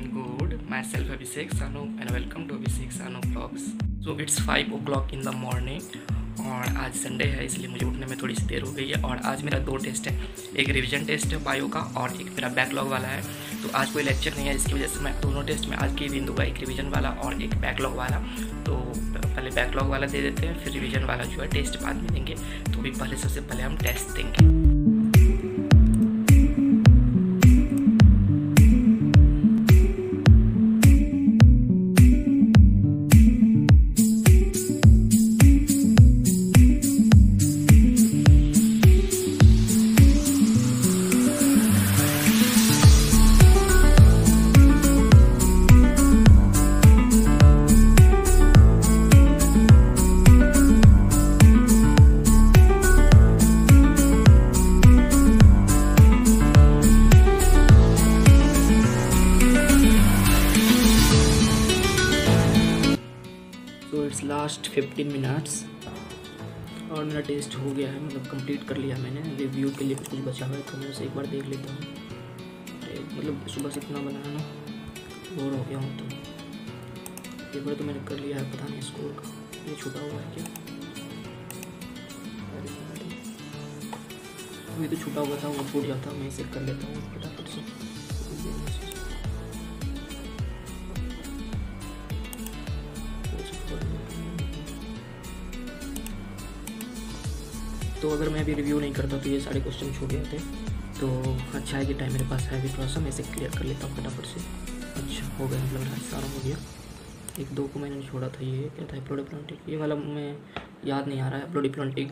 doing good. Myself Abhishek Shanu and welcome to Abhishek Shanu vlogs. So it's 5 o'clock in the morning और आज Sunday है इसलिए मुझे उठने में थोड़ी सी देर हो गई है। और आज मेरा 2 टेस्ट है, एक रिविजन टेस्ट है बायो का और एक मेरा बैकलॉग वाला है। तो आज कोई लेक्चर नहीं है इसकी वजह से मैं दोनों टेस्ट में आज के दिन दूंगा, एक रिविजन वाला और एक बैकलॉग वाला। तो पहले बैकलॉग वाला दे देते हैं, फिर रिविजन वाला जो है टेस्ट बाद में देंगे। तो अभी पहले सबसे पहले हम टेस्ट देंगे। इट्स लास्ट 15 मिनट्स और मेरा टेस्ट हो गया है, मतलब कंप्लीट कर लिया मैंने। रिव्यू के लिए कुछ बचा हुआ है तो मैं उसे एक बार देख लेता हूँ। मतलब सुबह से इतना बनाना बोर हो गया हूँ, तो एक बार तो मैंने कर लिया है। पता नहीं स्कोर का ये छुटा हुआ है क्या, अभी तो छुटा हुआ था वो छूट जाता, मैं इसे कर लेता हूँ फटाफट से। तो अगर मैं अभी रिव्यू नहीं करता तो ये सारे क्वेश्चन छूट गए थे। तो अच्छा है कि टाइम मेरे पास है अभी, थोड़ा सा मैं इसे क्लियर कर लेता हूँ फटाफट से। अच्छा हो गया, मतलब सारा हो गया। 1-2 को मैंने छोड़ा था, ये क्या था एप्लोडिप्लोटिक, ये वाला मैं याद नहीं आ रहा है। एप्लोडिप्लोटिक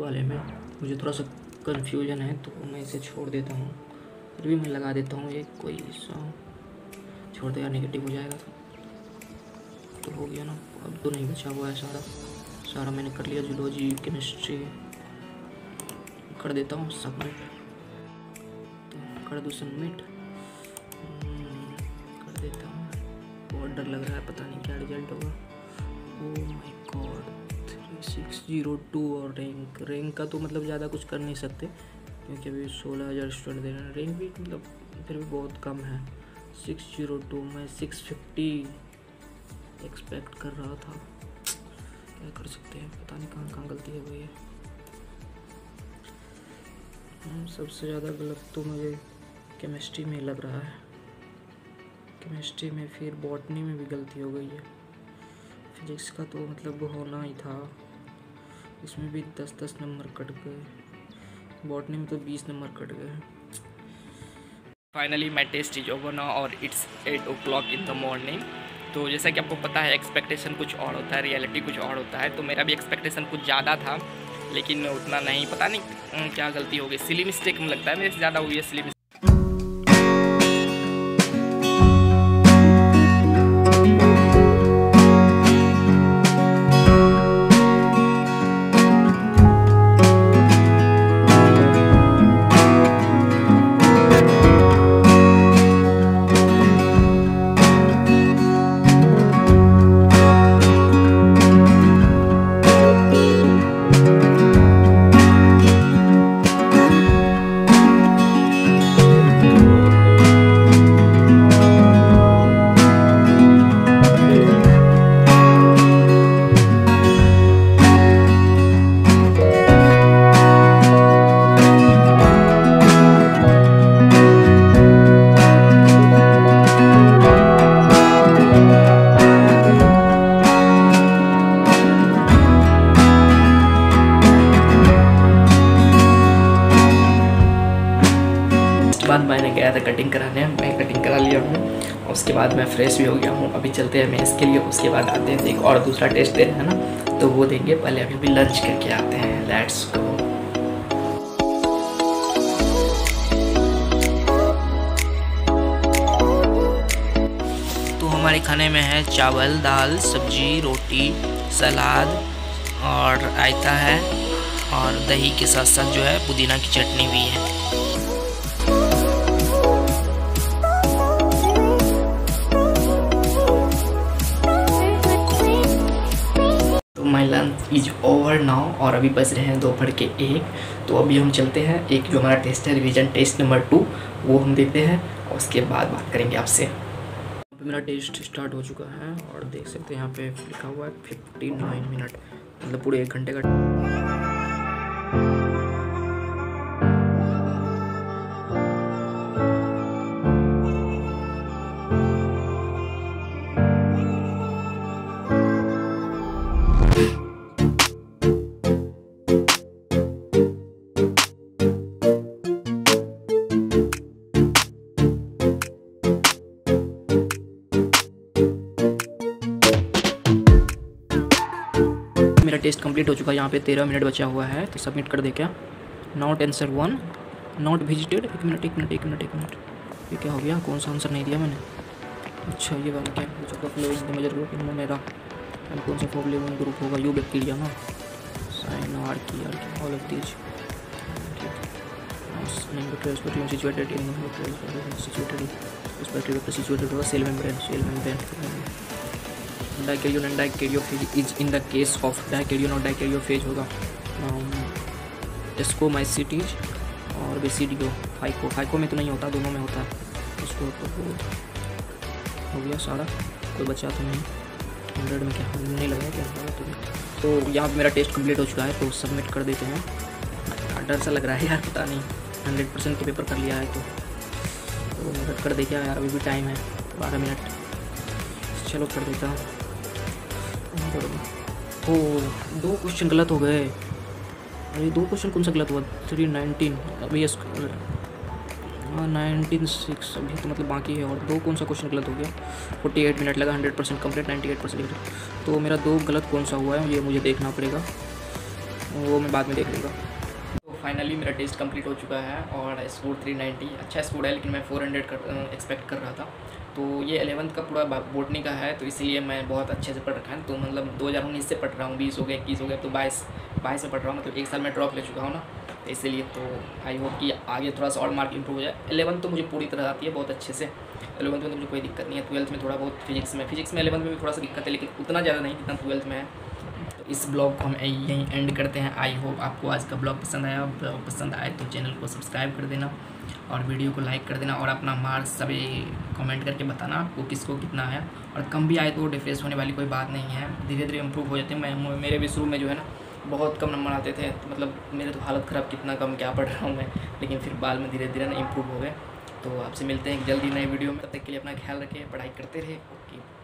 वाले में मुझे थोड़ा सा कन्फ्यूजन है तो मैं इसे छोड़ देता हूँ। फिर भी मैं लगा देता हूँ ये कोई सॉन्ग छोड़ देगा, नेगेटिव हो जाएगा। तो हो गया ना, अब तो नहीं बचा हुआ है सारा, सारा मैंने कर लिया। जूलॉजी केमिस्ट्री कर देता हूँ सबमिट, कर दूँ सबमिट कर देता हूँ। बहुत डर लग रहा है, पता नहीं क्या रिजल्ट होगा। ओह माय गॉड, 3602 और रैंक का तो मतलब ज़्यादा कुछ कर नहीं सकते क्योंकि अभी 16,000 स्टूडेंट दे रहे हैं। रैंक भी मतलब फिर भी बहुत कम है। 602 में 650 एक्सपेक्ट कर रहा था, क्या कर सकते हैं। पता नहीं कहाँ कहाँ गलती हो गई है। सबसे ज़्यादा गलत तो मुझे केमिस्ट्री में लग रहा है, केमिस्ट्री में, फिर बॉटनी में भी गलती हो गई है। फिजिक्स का तो मतलब होना ही था, इसमें भी 10-10 नंबर कट गए, बॉटनी में तो 20 नंबर कट गए। Finally my test is over ना और it's 8 o'clock in the morning. तो जैसा कि आपको पता है एक्सपेक्टेशन कुछ और होता है, रियलिटी कुछ और होता है। तो मेरा भी एक्सपेक्टेशन कुछ ज़्यादा था लेकिन उतना नहीं, पता नहीं क्या गलती हो गई। सिली मिस्टेक में लगता है मेरे से ज़्यादा हुई है सिली मिस्टेक। बाद मैंने गया था कटिंग कराने, मैं कटिंग करा लिया हूँ। उसके बाद मैं फ्रेश भी हो गया हूँ। अभी चलते हैं मेस के लिए, उसके बाद आते हैं एक और दूसरा टेस्ट दे रहे हैं ना, तो वो देंगे। पहले अभी लंच करके आते हैं, लेट्स गो। तो हमारे खाने में है चावल, दाल, सब्जी, रोटी, सलाद और रायता है, और दही के साथ साथ जो है पुदीना की चटनी भी है। My lunch is over now और अभी बज रहे हैं दोपहर के 1। तो अभी हम चलते हैं, एक जो हमारा टेस्ट है रिविजन टेस्ट नंबर 2 वो हम देते हैं और उसके बाद बात करेंगे आपसे। पे मेरा टेस्ट स्टार्ट हो चुका है और देख सकते हैं यहाँ पे लिखा हुआ है 59 मिनट, मतलब पूरे 1 घंटे का। मेरा टेस्ट कंप्लीट हो चुका है, यहाँ पे 13 मिनट बचा हुआ है तो सबमिट कर दे। क्या नॉट आंसर 1, नॉट विजिटेड। एक मिनट, ये क्या हो गया? कौन सा आंसर नहीं दिया मैंने? अच्छा ये वाला क्या ग्रुप मेरा कौन सा प्रॉब्लम ग्रुप होगा? यू बैक्टीरिया ना, साइन आर की all of these dikaryon and dikaryophase is in the case of dikaryon और डाइकेरियोफेज होगा। एस्कोमाइसिटीज और बेसिडियो फाइको में तो नहीं होता, दोनों में होता है। उसको हो गया सारा, कोई बचा तो नहीं। 100 में क्या नहीं लगा क्या? तो यहाँ मेरा टेस्ट कंप्लीट हो चुका है तो सबमिट कर देते हैं। डर सा लग रहा है यार, पता नहीं 100% के पेपर कर लिया है तो मदद कर दे क्या यार। अभी भी टाइम है 12 मिनट, चलो कर देता हूँ। ओ 2 क्वेश्चन गलत हो गए। अरे 2 क्वेश्चन कौन सा गलत हुआ? 319 अभी 19.6 अभी तो मतलब बाकी है और 2 कौन सा क्वेश्चन गलत हो गया? 48 मिनट लगा, 100% कम्प्लीट 98%। तो मेरा 2 गलत कौन सा हुआ है ये मुझे देखना पड़ेगा, वो मैं बाद में देख लूँगा। तो फाइनली मेरा टेस्ट कंप्लीट हो चुका है और स्कोर 390 अच्छा स्कोर है, लेकिन मैं 400 एक्सपेक्ट कर रहा था। तो ये 11th का पूरा बोटनी का है तो इसीलिए मैं बहुत अच्छे से पढ़ रखा है। तो मतलब 2019 से पढ़ रहा हूँ, 20 हो गया, 21 हो गया, तो 22 से पढ़ रहा हूँ। मतलब 1 साल में ड्रॉप ले चुका हूँ ना, तो इसीलिए। तो आई होप कि आगे थोड़ा सा और मार्क इंप्रूव हो जाए। 11th तो मुझे पूरी तरह आती है बहुत अच्छे से, 11th में तो मुझे कोई दिक्कत नहीं है। 12th में थोड़ा बहुत फिजिक्स में 11th में भी थोड़ा सा दिक्कत है, लेकिन उतना ज़्यादा नहीं जितना 12th में है। तो इस ब्लॉग को हम यहीं एंड करते हैं। आई होप आपको आज का ब्लॉग पसंद आया। ब्लॉग पसंद आए तो चैनल को सब्सक्राइब कर देना और वीडियो को लाइक कर देना और अपना मार्क्स सभी कमेंट करके बताना आपको किसको कितना है। और कम भी आए तो डिप्रेस होने वाली कोई बात नहीं है, धीरे धीरे इम्प्रूव हो जाते हैं। मैं मेरे भी शुरू में जो है ना बहुत कम नंबर आते थे, तो मतलब मेरे तो हालत ख़राब, कितना कम क्या पढ़ रहा हूँ मैं, लेकिन फिर बाद में धीरे धीरे ना इम्प्रूव हो गए। तो आपसे मिलते हैं जल्दी नए वीडियो में, तब तक के लिए अपना ख्याल रखें, पढ़ाई करते रहे। ओके।